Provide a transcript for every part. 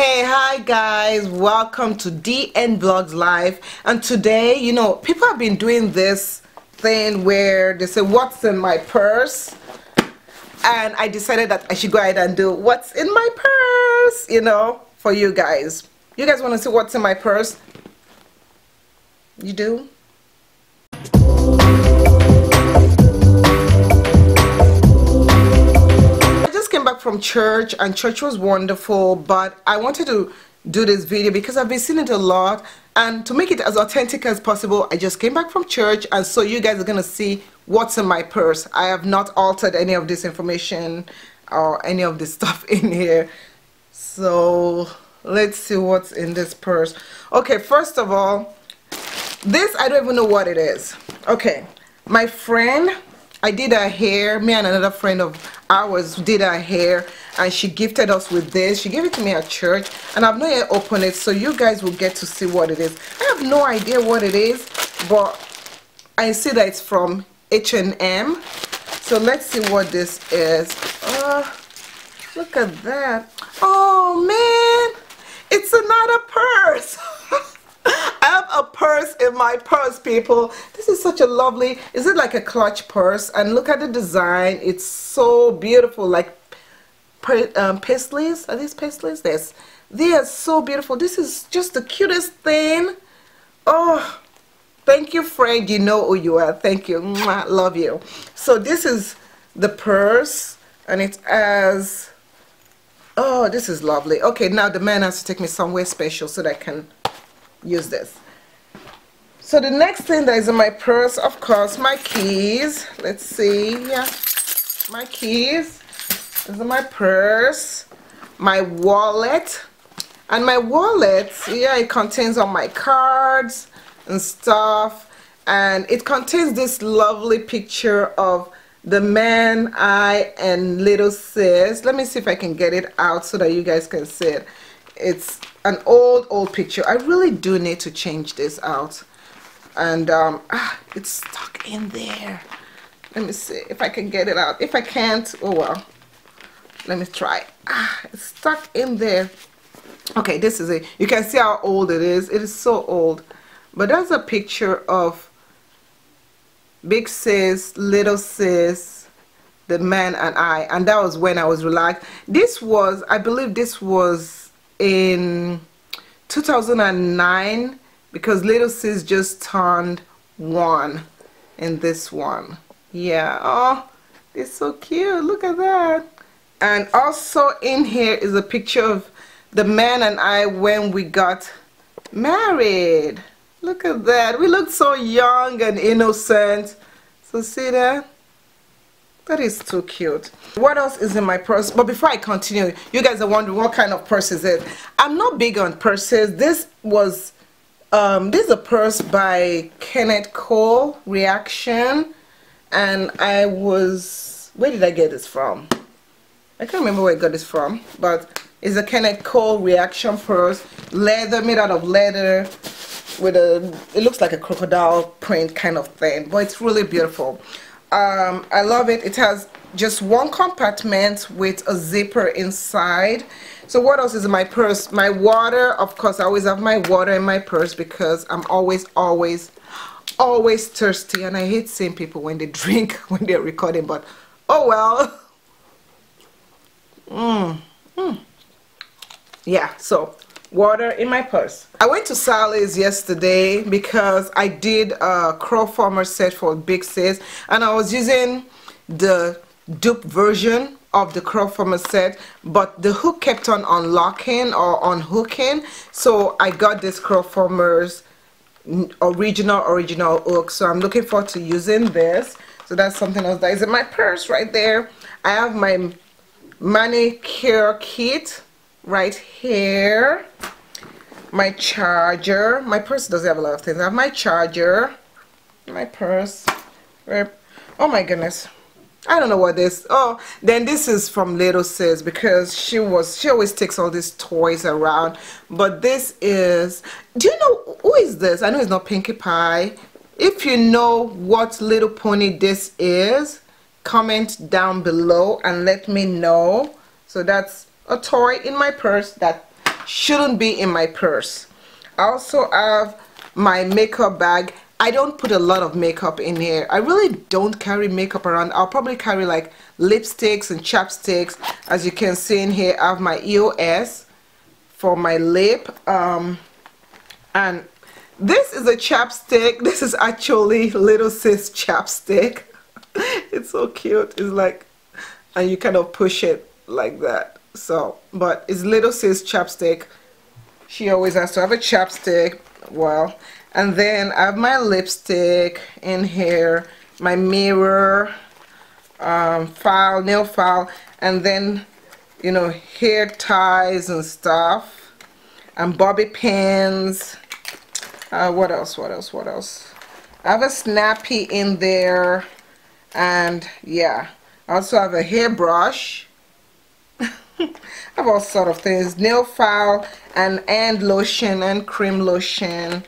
Hey, hi guys, welcome to DN Vlogs Live. And today, you know, people have been doing this thing where they say what's in my purse, and I decided that I should go ahead and do what's in my purse, you know, for you guys. You guys want to see what's in my purse? You do? From church, and church was wonderful, but I wanted to do this video because I've been seeing it a lot, and to make it as authentic as possible, I just came back from church, and so you guys are gonna see what's in my purse. I have not altered any of this information or any of this stuff in here, so let's see what's in this purse. Okay, first of all, this I don't even know what it is. Okay, my friend, I did her hair, me and another friend of ours did her hair, and she gifted us with this. She gave it to me at church, and I've not yet opened it, so you guys will get to see what it is. I have no idea what it is, but I see that it's from H&M, so let's see what this is. Look at that. Oh man, it's another purse. I have a purse in my purse, people. This is such a lovely, is it like a clutch purse? And look at the design. It's so beautiful, like paisleys. Are these paisleys? Yes. They are so beautiful. This is just the cutest thing. Oh, thank you, friend. You know who you are. Thank you. Mwah, love you. So this is the purse, and it has, oh, this is lovely. Okay, now the man has to take me somewhere special so that I can use this. So the next thing that is in my purse, of course, my keys. Let's see. Yeah, my keys. This is my purse, my wallet, and my wallet, yeah, it contains all my cards and stuff, and it contains this lovely picture of the man I and little sis. Let me see if I can get it out so that you guys can see it. It's an old picture. I really do need to change this out, and it's stuck in there. Let me see if I can get it out. If I can't, oh well, let me try. It's stuck in there. Okay, this is it. You can see how old it is. It is so old. But that's a picture of big sis, little sis, the man and I, and that was when I was relaxed. This was, I believe this was in 2009, because little sis just turned 1 in this one. Yeah, oh, it's so cute. Look at that. And also in here is a picture of the man and I when we got married. Look at that. We looked so young and innocent. So see that? That is too cute. What else is in my purse? But before I continue, you guys are wondering what kind of purse is it. I'm not big on purses. This was, this is a purse by Kenneth Cole Reaction, and I was, where did I get this from? I can't remember where I got this from, but it's a Kenneth Cole Reaction purse, leather, made out of leather, with a, it looks like a crocodile print kind of thing, but it's really beautiful. I love it. It has just one compartment with a zipper inside. So what else is in my purse? My water, of course. I always have my water in my purse because I'm always thirsty, and I hate seeing people when they drink when they're recording, but oh well. Yeah, so water in my purse. I went to Sally's yesterday because I did a Crow Farmer set for big sis, and I was using the dupe version of the Crow Farmer set, but the hook kept on unlocking or unhooking, so I got this Crow Farmer's original hook, so I'm looking forward to using this. So that's something else that is in my purse right there. I have my manicure kit right here, my charger. My purse doesn't have a lot of things. I have my charger, my purse. Oh my goodness, I don't know what this. Oh, then this is from little sis, because she always takes all these toys around. But this is, do you know who is this? I know it's not Pinkie Pie. If you know what little pony this is, comment down below and let me know. So that's a toy in my purse that shouldn't be in my purse. I also have my makeup bag. I don't put a lot of makeup in here. I really don't carry makeup around. I'll probably carry like lipsticks and chapsticks. As you can see in here, I have my EOS for my lip. And this is a chapstick. This is actually Little Sis chapstick. It's so cute. It's like, and you kind of push it like that. So, but it's Little Sis chapstick. She always has to have a chapstick. Well, and then I have my lipstick in here, my mirror, file, nail file, and then, you know, hair ties and stuff, and bobby pins. What else? I have a snappy in there, and yeah, I also have a hairbrush. I have all sort of things, nail file, and hand lotion and cream lotion.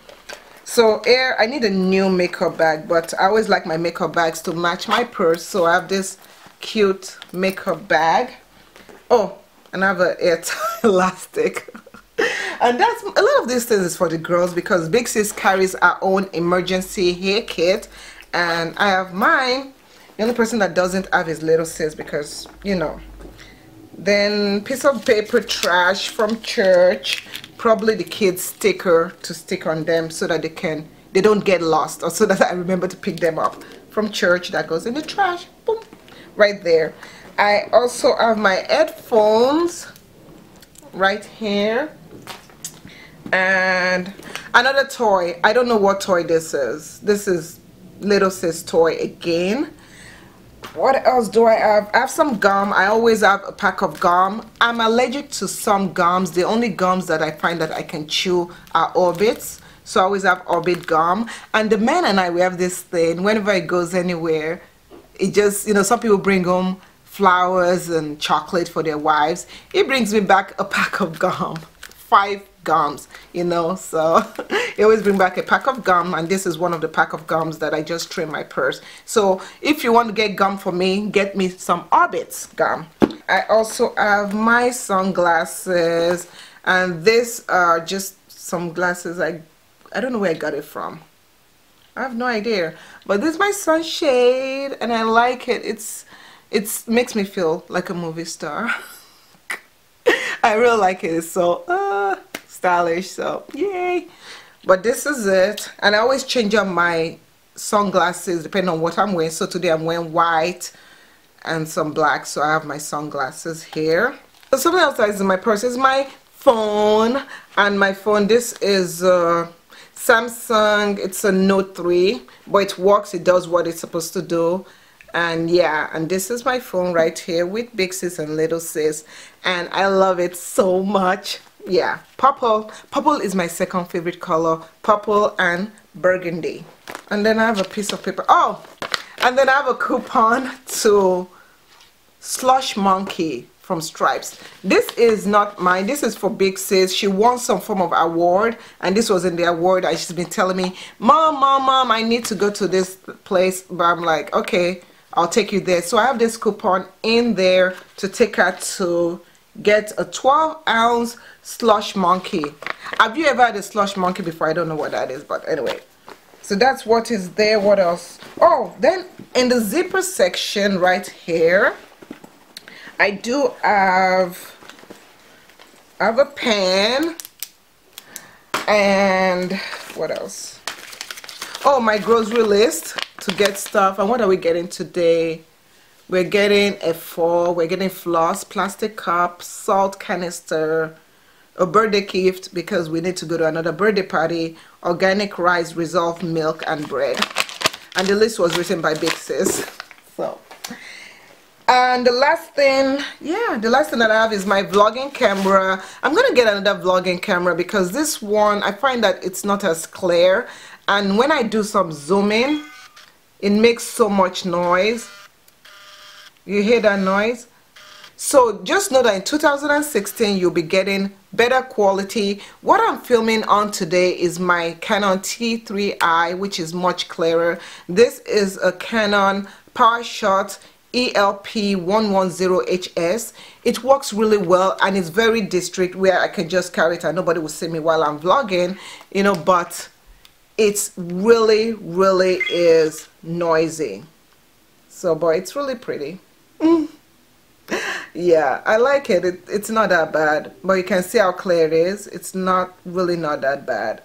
So here, I need a new makeup bag, but I always like my makeup bags to match my purse, so I have this cute makeup bag. Oh, and I have an air elastic. And that's a lot of these things is for the girls, because Big Sis carries our own emergency hair kit, and I have mine. The only person that doesn't have is Little Sis, because, you know. Then piece of paper trash from church, probably the kids' sticker to stick on them so that they don't get lost, or so that I remember to pick them up from church. That goes in the trash, boom, right there. I also have my headphones right here, and another toy. I don't know what toy this is. This is Little Sis toy again. What else do I have? I have some gum. I always have a pack of gum. I'm allergic to some gums. The only gums that I find that I can chew are Orbitz. So I always have Orbit gum. And the man and I, we have this thing. Whenever it goes anywhere, it just, you know, some people bring home flowers and chocolate for their wives. He brings me back a pack of gum. 5 gums, you know, so I always bring back a pack of gum, and this is one of the pack of gums that I just trim my purse. So if you want to get gum for me, get me some Orbitz gum. I also have my sunglasses, and these are just some glasses I don't know where I got it from. I have no idea, but this is my sunshade, and I like it. It makes me feel like a movie star. I really like it. It's so stylish, so yay. But this is it, and I always change up my sunglasses depending on what I'm wearing. So today I'm wearing white and some black, so I have my sunglasses here. So something else that is in my purse is my phone, and my phone, this is Samsung. It's a Note 3, but it works. It does what it's supposed to do. And yeah, and this is my phone right here with Big Sis and Little Sis, and I love it so much. Yeah, purple is my second favorite color, purple and burgundy. And then I have a piece of paper. Oh, and then I have a coupon to Slush Monkey from Stripes. This is not mine. This is for Big Sis. She won some form of award, and this was in the award, and she's been telling me, mom, I need to go to this place. But I'm like, okay, I'll take you there. So I have this coupon in there to take her to get a 12-ounce Slush Monkey. Have you ever had a Slush Monkey before? I don't know what that is, but anyway. So that's what is there. What else? Oh, then in the zipper section right here, I do have a pen, and what else? Oh, my grocery list to get stuff. And what are we getting today? We're getting a foil, we're getting floss, plastic cup, salt canister, a birthday gift because we need to go to another birthday party, organic rice, resolved milk, and bread. And the list was written by Big Sis. So, and the last thing that I have is my vlogging camera. I'm gonna get another vlogging camera because this one, I find that it's not as clear. And when I do some zooming, it makes so much noise. You hear that noise? So just know that in 2016 you'll be getting better quality. What I'm filming on today is my Canon T3i, which is much clearer. This is a Canon PowerShot ELP110HS. It works really well and it's very discreet, where I can just carry it and nobody will see me while I'm vlogging, you know, but it's really is noisy. So, but it's really pretty. Yeah, I like it. It's not that bad, but you can see how clear it is. It's not that bad.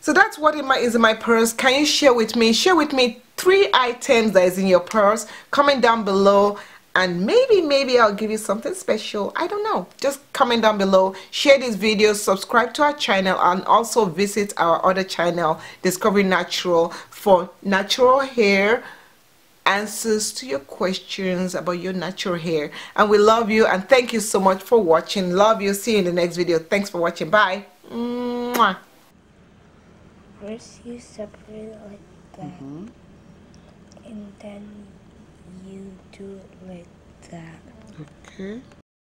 So that's what is in my purse. Can you share with me? Share with me 3 items that is in your purse. Comment down below, and maybe I'll give you something special. I don't know. Just comment down below. Share this video. Subscribe to our channel, and also visit our other channel, Discovery Natural, for natural hair answers to your questions about your natural hair. And we love you, and thank you so much for watching. Love you. See you in the next video. Thanks for watching. Bye. Mwah. First you separate it like that, and then you do it like that. Okay.